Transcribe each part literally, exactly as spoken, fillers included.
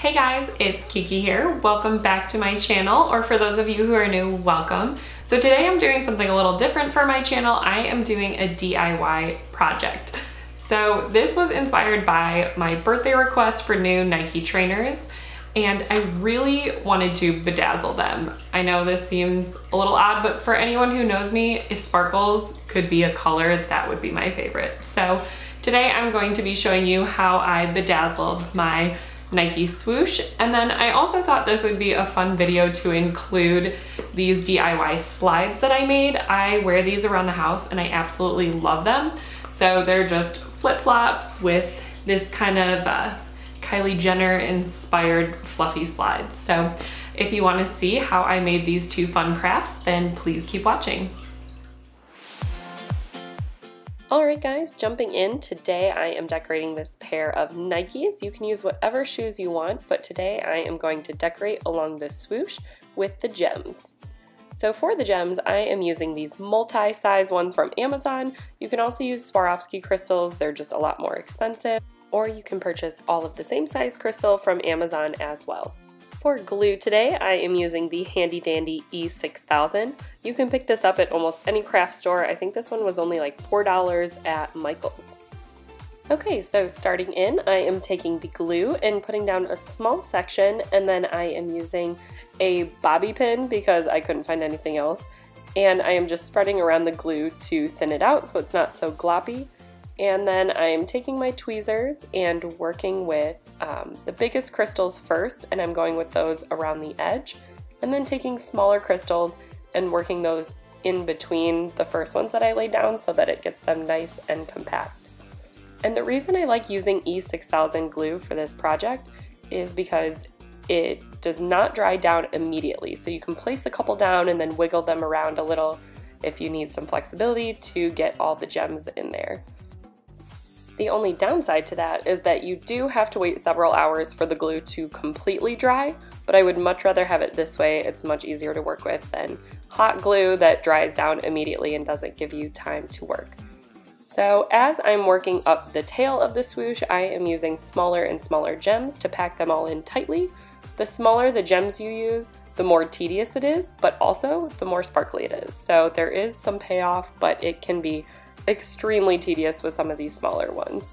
Hey guys, it's Kiki here. Welcome back to my channel, or for those of you who are new, welcome. So today I'm doing something a little different for my channel. I am doing a D I Y project. So this was inspired by my birthday request for new Nike trainers, and I really wanted to bedazzle them. I know this seems a little odd, but for anyone who knows me, if sparkles could be a color, that would be my favorite. So today I'm going to be showing you how I bedazzled my Nike swoosh, and then I also thought this would be a fun video to include these D I Y slides that I made. I wear these around the house and I absolutely love them. So they're just flip-flops with this kind of uh, Kylie Jenner inspired fluffy slides. So if you want to see how I made these two fun crafts, then please keep watching. Alright guys, jumping in, today I am decorating this pair of Nikes. You can use whatever shoes you want, but today I am going to decorate along the swoosh with the gems. So for the gems, I am using these multi-size ones from Amazon. You can also use Swarovski crystals, they're just a lot more expensive, or you can purchase all of the same size crystal from Amazon as well. For glue today, I am using the handy dandy E six thousand. You can pick this up at almost any craft store. I think this one was only like four dollars at Michael's. Okay, so starting in, I am taking the glue and putting down a small section, and then I am using a bobby pin because I couldn't find anything else. And I am just spreading around the glue to thin it out so it's not so gloppy. And then I'm taking my tweezers and working with um, the biggest crystals first, and I'm going with those around the edge, and then taking smaller crystals and working those in between the first ones that I laid down so that it gets them nice and compact. And the reason I like using E six thousand glue for this project is because it does not dry down immediately, so you can place a couple down and then wiggle them around a little if you need some flexibility to get all the gems in there. The only downside to that is that you do have to wait several hours for the glue to completely dry, but I would much rather have it this way. It's much easier to work with than hot glue that dries down immediately and doesn't give you time to work. So as I'm working up the tail of the swoosh, I am using smaller and smaller gems to pack them all in tightly. The smaller the gems you use, the more tedious it is, but also the more sparkly it is. So there is some payoff, but it can be extremely tedious with some of these smaller ones.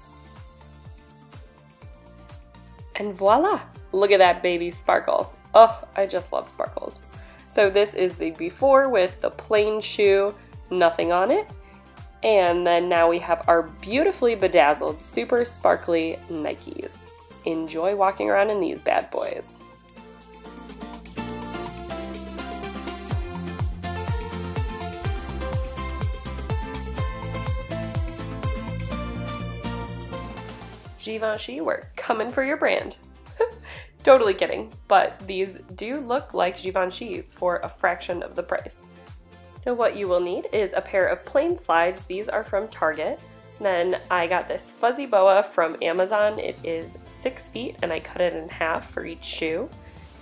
And voila! Look at that baby sparkle. Oh, I just love sparkles. So this is the before with the plain shoe, nothing on it. And then now we have our beautifully bedazzled, super sparkly Nikes. Enjoy walking around in these bad boys. Givenchy, we're coming for your brand. Totally kidding, but these do look like Givenchy for a fraction of the price. So what you will need is a pair of plain slides. These are from Target. Then I got this fuzzy boa from Amazon. It is six feet and I cut it in half for each shoe.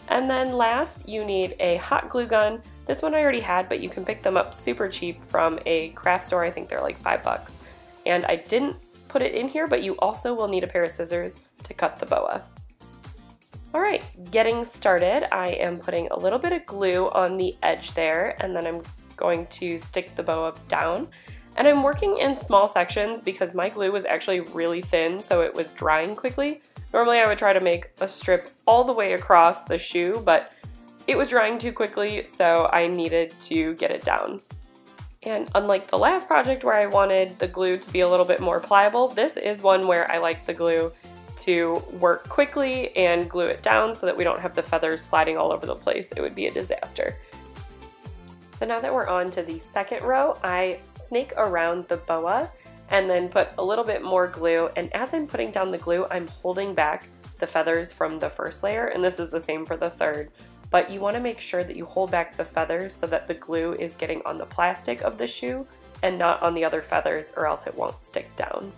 And then last, you need a hot glue gun. This one I already had, but you can pick them up super cheap from a craft store. I think they're like five bucks. And I didn't put it in here, but you also will need a pair of scissors to cut the boa. All right, getting started, I am putting a little bit of glue on the edge there, and then I'm going to stick the boa down. And I'm working in small sections because my glue was actually really thin, so it was drying quickly. Normally I would try to make a strip all the way across the shoe, but it was drying too quickly, so I needed to get it down. And unlike the last project where I wanted the glue to be a little bit more pliable, this is one where I like the glue to work quickly and glue it down so that we don't have the feathers sliding all over the place. It would be a disaster. So now that we're on to the second row, I snake around the boa and then put a little bit more glue. And as I'm putting down the glue, I'm holding back the feathers from the first layer, and this is the same for the third. But you want to make sure that you hold back the feathers so that the glue is getting on the plastic of the shoe and not on the other feathers, or else it won't stick down.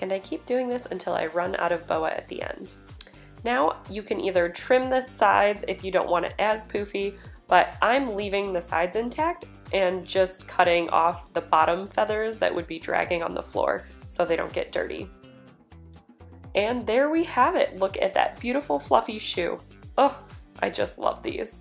And I keep doing this until I run out of boa at the end. Now you can either trim the sides if you don't want it as poofy, but I'm leaving the sides intact and just cutting off the bottom feathers that would be dragging on the floor so they don't get dirty. And there we have it. Look at that beautiful fluffy shoe. Oh, I just love these.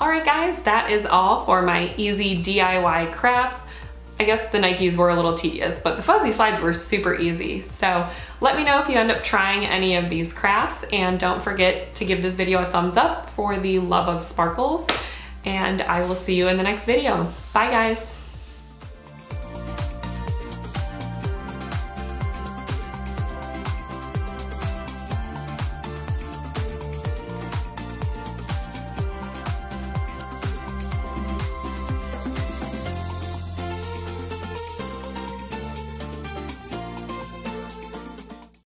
Alright guys, that is all for my easy D I Y crafts. I guess the Nikes were a little tedious, but the fuzzy slides were super easy. So let me know if you end up trying any of these crafts, and don't forget to give this video a thumbs up for the love of sparkles, and I will see you in the next video. Bye guys!